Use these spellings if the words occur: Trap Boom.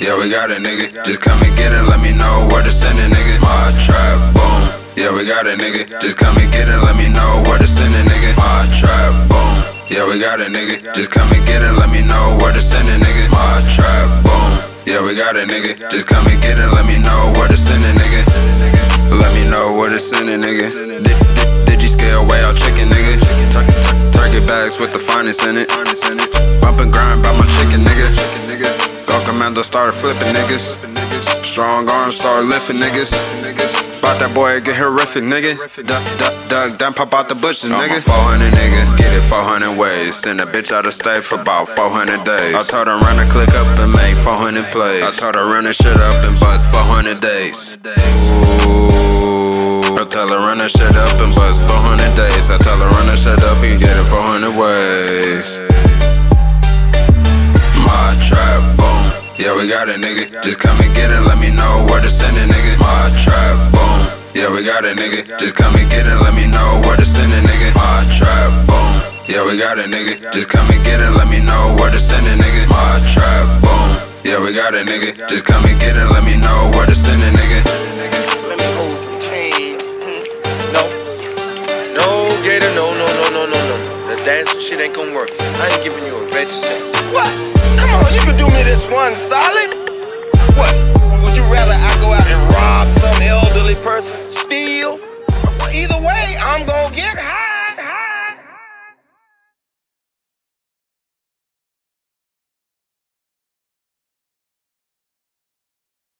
yeah, we got it, nigga. Just come and get it, let me know where to send it, nigga. My trap boom, yeah, we got it, nigga. Just come and get it, let me know where to send it, nigga. My trap boom, yeah, we got it, nigga. Just come and get it, let me know where to send it, nigga. My trap boom, yeah, we got it, nigga. Just come and get it, let me know where to send it, nigga. Let me know where to send it, nigga. Digi-scale way out chicken, nigga. Turkey bags with the finest in it. Bump and grind by my chicken, nigga. Go commando, start flipping, niggas. Strong arms, start lifting, niggas. Bout that boy, get horrific, nigga. Duck, then pop out the bushes, nigga. 400, nigga. Get it 400 ways. Send a bitch out of state for about 400 days. I told her run a click up and make 400 plays. I told her run her shit up and bust 400 days. Ooh. I tell her run her shit up and bust 400 days. I tell her run her shit up and get it 400 ways. My trap boom. Yeah, we got it, nigga. Just come and get it, let me know where to send it, nigga. My trap boom. Yeah, we got it, nigga. Just come and get it, let me know where to send it, nigga. My trap boom. Yeah, we got it, nigga. Just come and get it, let me know where to send it, nigga. My trap boom. Yeah, we got it, nigga. Just come and get it, let me know where to send it, nigga. Let me hold some change. No. No, Gator, no. The dancing shit ain't gonna work. I ain't giving you a red cent. What? Come on, you can do me this one solid. What? Would you rather I go out and rob